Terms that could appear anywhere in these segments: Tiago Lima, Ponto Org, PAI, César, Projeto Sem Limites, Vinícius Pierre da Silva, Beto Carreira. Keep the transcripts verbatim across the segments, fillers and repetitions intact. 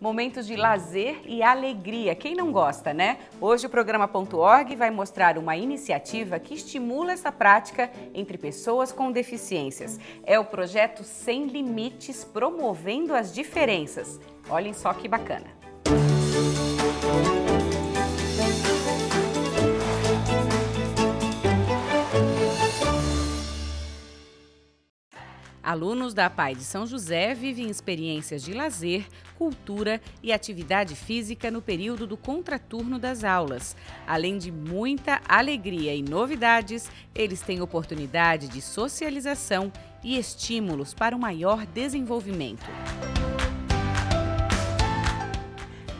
momentos de lazer e alegria. Quem não gosta, né? Hoje o programa Ponto Org vai mostrar uma iniciativa que estimula essa prática entre pessoas com deficiências. É o Projeto Sem Limites, promovendo as diferenças. Olhem só que bacana. Alunos da P A I de São José vivem experiências de lazer, cultura e atividade física no período do contraturno das aulas. Além de muita alegria e novidades, eles têm oportunidade de socialização e estímulos para um maior desenvolvimento.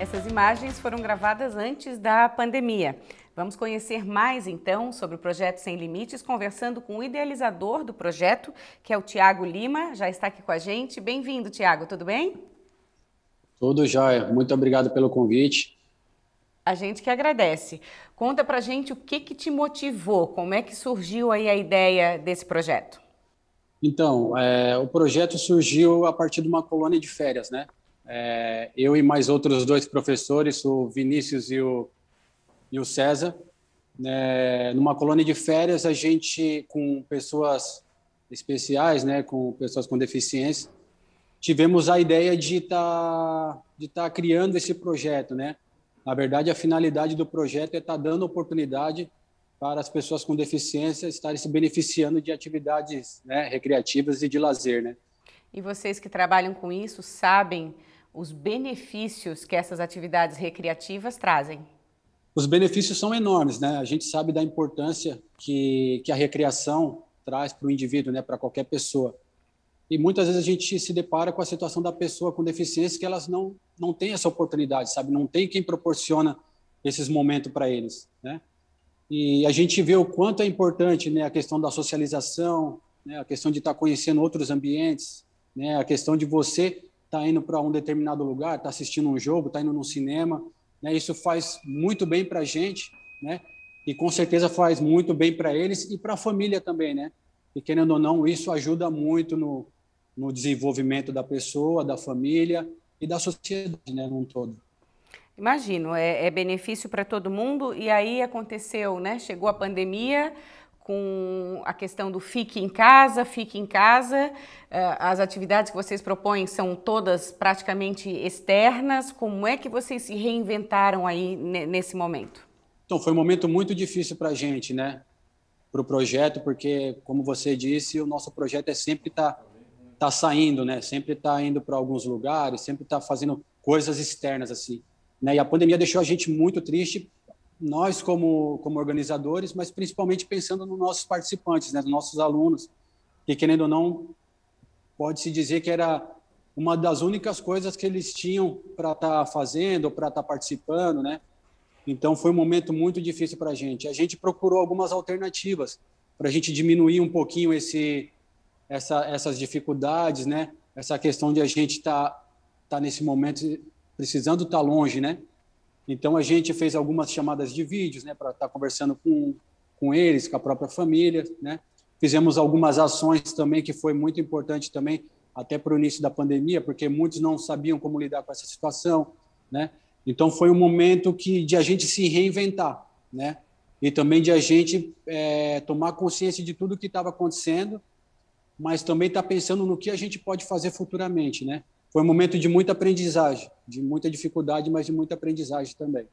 Essas imagens foram gravadas antes da pandemia. Vamos conhecer mais, então, sobre o Projeto Sem Limites, conversando com o idealizador do projeto, que é o Tiago Lima, já está aqui com a gente. Bem-vindo, Tiago, tudo bem? Tudo jóia, muito obrigado pelo convite. A gente que agradece. Conta pra gente o que, que te motivou, como é que surgiu aí a ideia desse projeto? Então, é, o projeto surgiu a partir de uma colônia de férias, né? É, eu e mais outros dois professores, o Vinícius e o e o César, né, numa colônia de férias, a gente, com pessoas especiais, né, com pessoas com deficiência, tivemos a ideia de estar tá, de tá criando esse projeto, né? Na verdade, a finalidade do projeto é estar tá dando oportunidade para as pessoas com deficiência estarem se beneficiando de atividades, né, recreativas e de lazer, né? E vocês que trabalham com isso sabem os benefícios que essas atividades recreativas trazem? Os benefícios são enormes, né? A gente sabe da importância que, que a recreação traz para o indivíduo, né? Para qualquer pessoa. E muitas vezes a gente se depara com a situação da pessoa com deficiência que elas não, não têm essa oportunidade, sabe? Não tem quem proporciona esses momentos para eles, né? E a gente vê o quanto é importante, né? A questão da socialização, né? A questão de estar conhecendo outros ambientes, né? A questão de você estar indo para um determinado lugar, estar assistindo um jogo, estar indo num cinema. Isso faz muito bem para a gente, né? E com certeza faz muito bem para eles e para a família também, né? E querendo ou não, isso ajuda muito no, no desenvolvimento da pessoa, da família e da sociedade, né? Num todo. Imagino, é, é benefício para todo mundo. E aí aconteceu, né? Chegou a pandemia com a questão do fique em casa, fique em casa. As atividades que vocês propõem são todas praticamente externas. Como é que vocês se reinventaram aí nesse momento? Então, foi um momento muito difícil para a gente, né? Para o projeto, porque, como você disse, o nosso projeto é sempre tá, tá saindo, né? Sempre tá indo para alguns lugares, sempre tá fazendo coisas externas, assim, né? E a pandemia deixou a gente muito triste, nós como, como organizadores, mas principalmente pensando nos nossos participantes, né, nos nossos alunos, que, querendo ou não, pode-se dizer que era uma das únicas coisas que eles tinham para estar fazendo, para estar participando, né? Então, foi um momento muito difícil para a gente. A gente procurou algumas alternativas para a gente diminuir um pouquinho esse, essa, essas dificuldades, né? Essa questão de a gente estar tá nesse momento precisando estar longe, né? Então, a gente fez algumas chamadas de vídeos, né, para estar conversando com, com eles, com a própria família, né? Fizemos algumas ações também, que foi muito importante também, até para o início da pandemia, porque muitos não sabiam como lidar com essa situação, né? Então, foi um momento que, de a gente se reinventar, né? E também de a gente é, tomar consciência de tudo o que estava acontecendo, mas também estar pensando no que a gente pode fazer futuramente, né? Foi um momento de muita aprendizagem, de muita dificuldade, mas de muita aprendizagem também.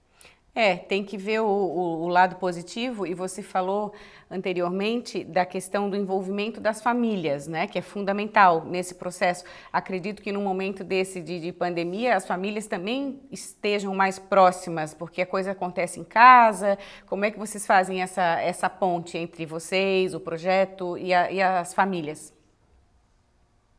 É, tem que ver o, o, o lado positivo, e você falou anteriormente da questão do envolvimento das famílias, né, que é fundamental nesse processo. Acredito que num momento desse de, de pandemia, as famílias também estejam mais próximas, porque a coisa acontece em casa. Como é que vocês fazem essa, essa ponte entre vocês, o projeto e, a, e as famílias?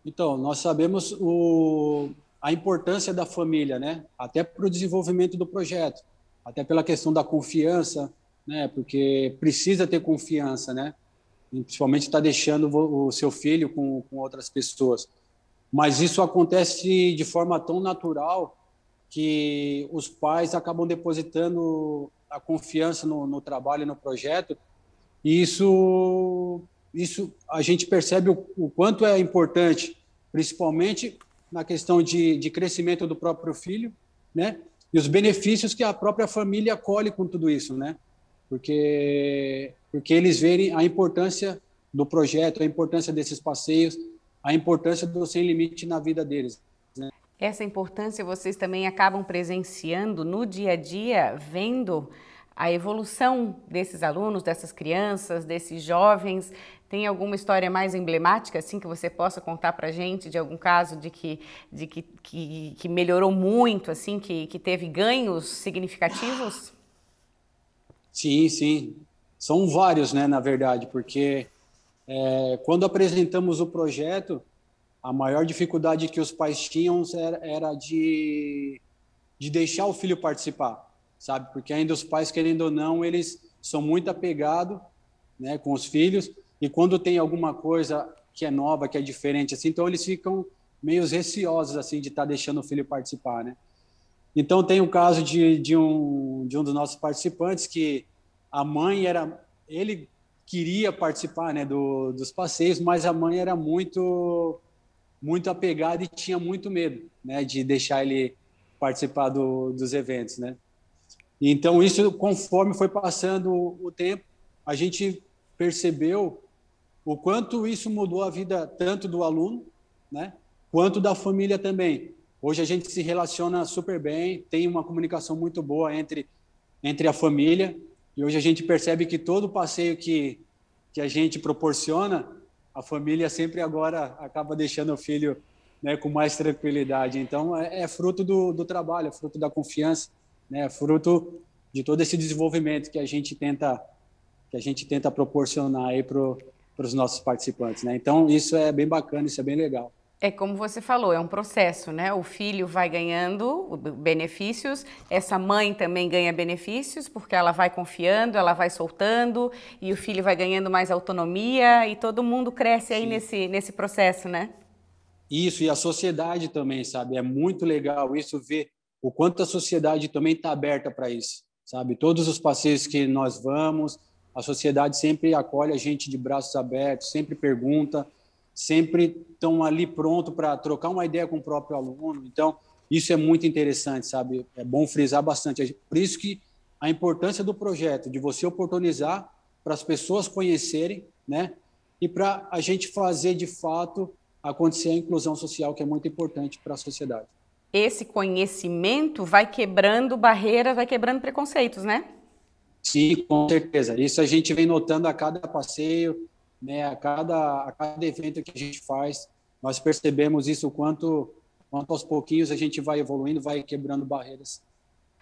Então, nós sabemos o, a importância da família, né? Até para o desenvolvimento do projeto, até pela questão da confiança, né? Porque precisa ter confiança, né? E principalmente está deixando o seu filho com, com outras pessoas. Mas isso acontece de forma tão natural que os pais acabam depositando a confiança no, no trabalho, no projeto, e isso... Isso a gente percebe o, o quanto é importante, principalmente na questão de, de crescimento do próprio filho, né? E os benefícios que a própria família colhe com tudo isso, né? Porque, porque eles verem a importância do projeto, a importância desses passeios, a importância do Sem Limite na vida deles, né? Essa importância vocês também acabam presenciando no dia a dia, vendo a evolução desses alunos, dessas crianças, desses jovens. Tem alguma história mais emblemática, assim, que você possa contar pra gente, de algum caso de que, de que, que, que melhorou muito, assim, que, que teve ganhos significativos? Sim, sim. São vários, né, na verdade, porque é, quando apresentamos o projeto, a maior dificuldade que os pais tinham era, era de, de deixar o filho participar, sabe? Porque ainda os pais, querendo ou não, eles são muito apegados, né, com os filhos, e quando tem alguma coisa que é nova, que é diferente, assim, então eles ficam meio receosos, assim, de estar tá deixando o filho participar, né? Então tem o caso de, de, um, de um dos nossos participantes, que a mãe era... Ele queria participar, né, do, dos passeios, mas a mãe era muito, muito apegada e tinha muito medo, né, de deixar ele participar do, dos eventos, né? Então, isso, conforme foi passando o tempo, a gente percebeu o quanto isso mudou a vida tanto do aluno, né, quanto da família também. Hoje a gente se relaciona super bem, tem uma comunicação muito boa entre, entre a família, e hoje a gente percebe que todo passeio que, que a gente proporciona, a família sempre agora acaba deixando o filho, né, com mais tranquilidade. Então, é, é fruto do, do trabalho, é fruto da confiança, né, fruto de todo esse desenvolvimento que a gente tenta que a gente tenta proporcionar aí pro, pros nossos participantes, né? Então isso é bem bacana, isso é bem legal. É como você falou, é um processo, né? O filho vai ganhando benefícios, essa mãe também ganha benefícios, porque ela vai confiando, ela vai soltando, e o filho vai ganhando mais autonomia, e todo mundo cresce aí nesse, nesse processo, né? Isso, e a sociedade também, sabe? É muito legal isso, ver o quanto a sociedade também está aberta para isso, sabe? Todos os passeios que nós vamos, a sociedade sempre acolhe a gente de braços abertos, sempre pergunta, sempre estão ali pronto para trocar uma ideia com o próprio aluno. Então, isso é muito interessante, sabe? É bom frisar bastante. Por isso que a importância do projeto, de você oportunizar para as pessoas conhecerem, né? E para a gente fazer, de fato, acontecer a inclusão social, que é muito importante para a sociedade. Esse conhecimento vai quebrando barreiras, vai quebrando preconceitos, né? Sim, com certeza. Isso a gente vem notando a cada passeio, né? A cada, a cada evento que a gente faz, nós percebemos isso, o quanto, quanto aos pouquinhos a gente vai evoluindo, vai quebrando barreiras.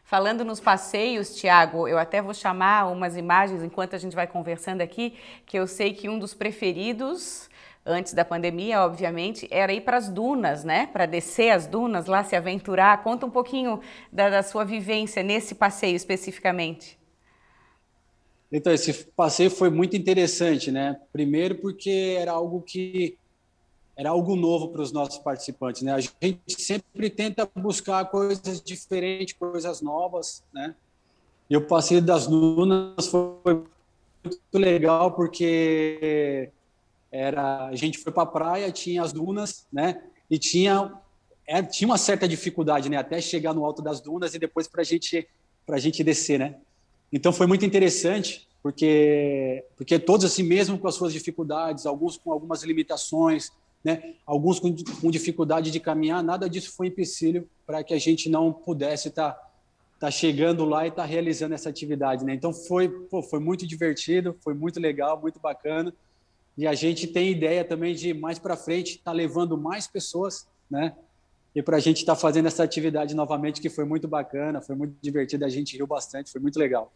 Falando nos passeios, Tiago, eu até vou chamar umas imagens enquanto a gente vai conversando aqui, que eu sei que um dos preferidos... antes da pandemia, obviamente, era ir para as dunas, né? Para descer as dunas, lá se aventurar. Conta um pouquinho da, da sua vivência nesse passeio especificamente. Então, esse passeio foi muito interessante, né? Primeiro porque era algo que era algo novo para os nossos participantes, né? A gente sempre tenta buscar coisas diferentes, coisas novas, né? E o passeio das dunas foi muito legal porque Era, a gente foi para a praia, tinha as dunas, né? E tinha, é, tinha uma certa dificuldade, né? Até chegar no alto das dunas e depois para gente, a gente descer, né? Então foi muito interessante, porque, porque todos, assim, mesmo com as suas dificuldades, alguns com algumas limitações, né? Alguns com, com dificuldade de caminhar, nada disso foi empecilho para que a gente não pudesse estar tá, tá chegando lá e estar tá realizando essa atividade, né? Então foi, pô, foi muito divertido, foi muito legal, muito bacana. E a gente tem ideia também de, mais para frente, estar tá levando mais pessoas, né? E para a gente estar tá fazendo essa atividade novamente, que foi muito bacana, foi muito divertida, a gente riu bastante, foi muito legal.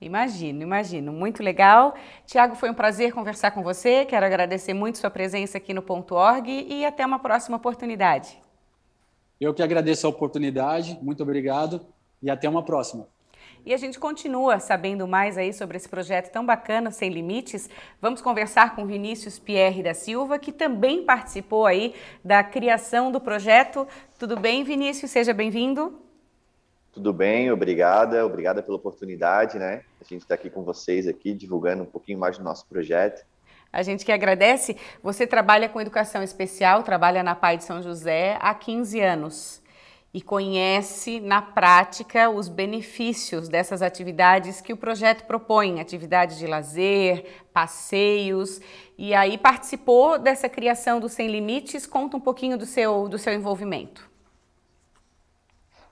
Imagino, imagino. Muito legal. Tiago, foi um prazer conversar com você, quero agradecer muito sua presença aqui no Ponto Org e até uma próxima oportunidade. Eu que agradeço a oportunidade, muito obrigado e até uma próxima. E a gente continua sabendo mais aí sobre esse projeto tão bacana, Sem Limites. Vamos conversar com Vinícius Pierre da Silva, que também participou aí da criação do projeto. Tudo bem, Vinícius? Seja bem-vindo. Tudo bem, obrigada. Obrigada pela oportunidade, né? A gente está aqui com vocês, aqui divulgando um pouquinho mais do nosso projeto. A gente que agradece. Você trabalha com educação especial, trabalha na P A I de São José há quinze anos e conhece na prática os benefícios dessas atividades que o projeto propõe, atividades de lazer, passeios, e aí participou dessa criação do Sem Limites. Conta um pouquinho do seu, do seu envolvimento.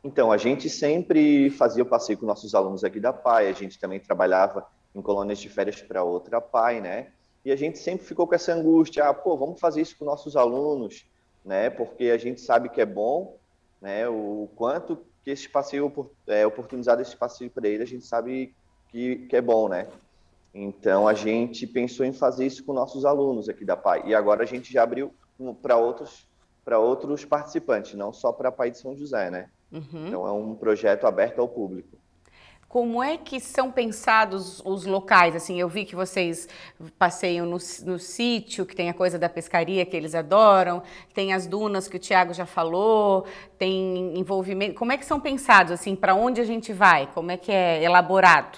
Então, a gente sempre fazia o passeio com nossos alunos aqui da P A I, a gente também trabalhava em colônias de férias para outra P A I, né? E a gente sempre ficou com essa angústia, ah, pô, vamos fazer isso com nossos alunos, né? Porque a gente sabe que é bom, né? O quanto que esse passeio, é, oportunizado esse passeio para ele, a gente sabe que, que é bom, né? Então, a gente pensou em fazer isso com nossos alunos aqui da P A I. E agora a gente já abriu para outros, para outros participantes, não só para a P A I de São José, né? Uhum. Então, é um projeto aberto ao público. Como é que são pensados os locais? Assim, eu vi que vocês passeiam no, no sítio, que tem a coisa da pescaria que eles adoram, tem as dunas que o Tiago já falou, tem envolvimento. Como é que são pensados? Assim, para onde a gente vai? Como é que é elaborado?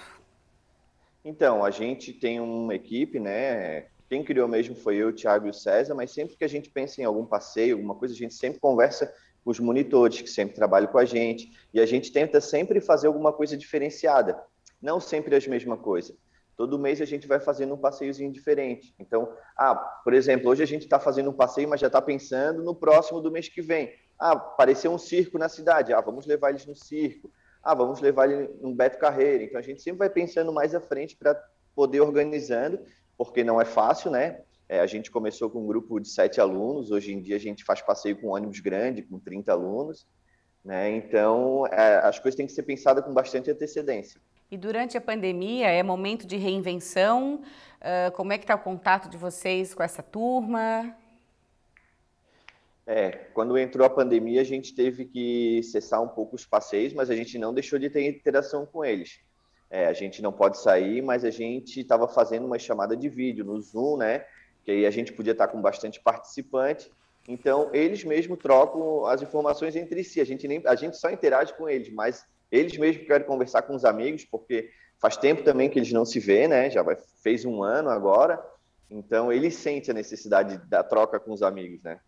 Então, a gente tem uma equipe, né? Quem criou mesmo foi eu, o Tiago e o César, mas sempre que a gente pensa em algum passeio, alguma coisa, a gente sempre conversa com os monitores, que sempre trabalham com a gente, e a gente tenta sempre fazer alguma coisa diferenciada, não sempre as mesmas coisas. Todo mês a gente vai fazendo um passeiozinho diferente. Então, ah, por exemplo, hoje a gente está fazendo um passeio, mas já está pensando no próximo do mês que vem. Ah, apareceu um circo na cidade, ah, vamos levar eles no circo, ah, vamos levar eles no Beto Carreira. Então, a gente sempre vai pensando mais à frente para poder organizando, porque não é fácil, né? É, a gente começou com um grupo de sete alunos, hoje em dia a gente faz passeio com um ônibus grande, com trinta alunos, né? Então, é, as coisas têm que ser pensadas com bastante antecedência. E durante a pandemia, é momento de reinvenção, uh, como é que está o contato de vocês com essa turma? É, quando entrou a pandemia, a gente teve que cessar um pouco os passeios, mas a gente não deixou de ter interação com eles. É, a gente não pode sair, mas a gente estava fazendo uma chamada de vídeo no Zoom, né? Que aí a gente podia estar com bastante participante. Então, eles mesmos trocam as informações entre si. A gente, nem, a gente só interage com eles, mas eles mesmos querem conversar com os amigos, porque faz tempo também que eles não se vê, né? Já vai, fez um ano agora. Então, eles sentem a necessidade da troca com os amigos, né?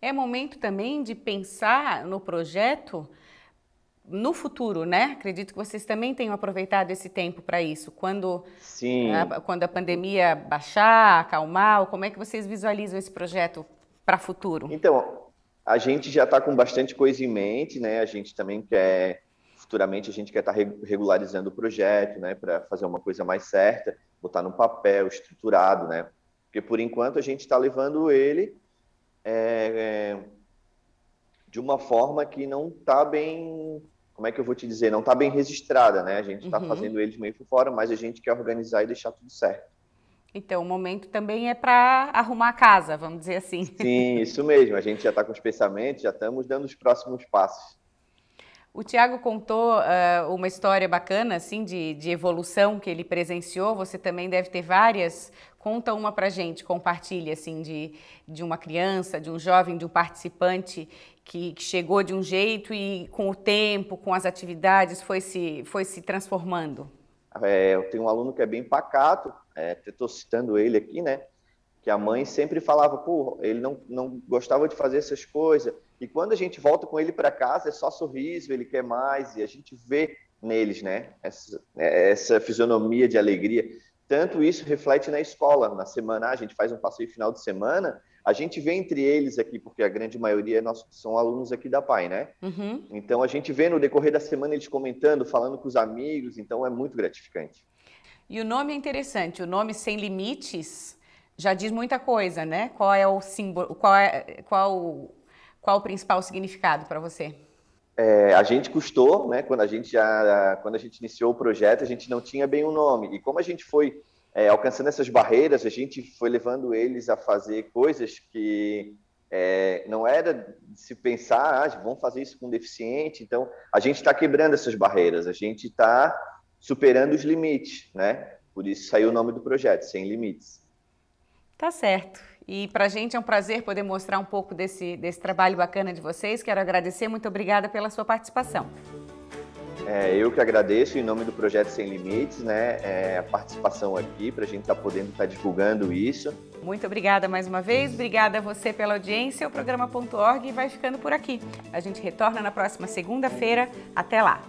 É momento também de pensar no projeto... no futuro, né? Acredito que vocês também tenham aproveitado esse tempo para isso. Quando, sim. A, quando a pandemia baixar, acalmar, como é que vocês visualizam esse projeto para o futuro? Então, a gente já está com bastante coisa em mente, né? A gente também quer, futuramente, a gente quer estar tá regularizando o projeto, né? Para fazer uma coisa mais certa, botar no papel, estruturado, né? Porque, por enquanto, a gente está levando ele... É, é, de uma forma que não está bem... Como é que eu vou te dizer? Não está bem registrada, né? A gente está uhum. fazendo eles meio por fora, mas a gente quer organizar e deixar tudo certo. Então, o momento também é para arrumar a casa, vamos dizer assim. Sim, isso mesmo. A gente já está com os pensamentos, já estamos dando os próximos passos. O Tiago contou uh, uma história bacana, assim, de, de evolução que ele presenciou. Você também deve ter várias. Conta uma pra gente, compartilha, assim, de, de uma criança, de um jovem, de um participante que, que chegou de um jeito e com o tempo, com as atividades, foi se, foi se transformando. É, eu tenho um aluno que é bem pacato, é, estou citando ele aqui, né? Que a mãe sempre falava, pô, ele não, não gostava de fazer essas coisas. E quando a gente volta com ele para casa, é só sorriso, ele quer mais. E a gente vê neles, né, essa, essa fisionomia de alegria. Tanto isso reflete na escola. Na semana, a gente faz um passeio final de semana, a gente vê entre eles aqui, porque a grande maioria nós, são alunos aqui da P A I, né? Uhum. Então, a gente vê no decorrer da semana eles comentando, falando com os amigos. Então, é muito gratificante. E o nome é interessante, o nome Sem Limites... já diz muita coisa, né? Qual é o símbolo, qual é, qual, qual o principal significado para você? É, a gente custou, né? Quando a gente já, quando a gente iniciou o projeto, a gente não tinha bem um nome. E como a gente foi é, alcançando essas barreiras, a gente foi levando eles a fazer coisas que é, não era de se pensar, ah, vamos fazer isso com deficiente. Então, a gente está quebrando essas barreiras, a gente está superando os limites, né? Por isso saiu o nome do projeto, Sem Limites. Tá certo. E para a gente é um prazer poder mostrar um pouco desse, desse trabalho bacana de vocês. Quero agradecer, muito obrigada pela sua participação. É, eu que agradeço em nome do Projeto Sem Limites, né, é, a participação aqui para a gente estar tá podendo estar tá divulgando isso. Muito obrigada mais uma vez, obrigada a você pela audiência. O programa Ponto Org vai ficando por aqui. A gente retorna na próxima segunda-feira. Até lá!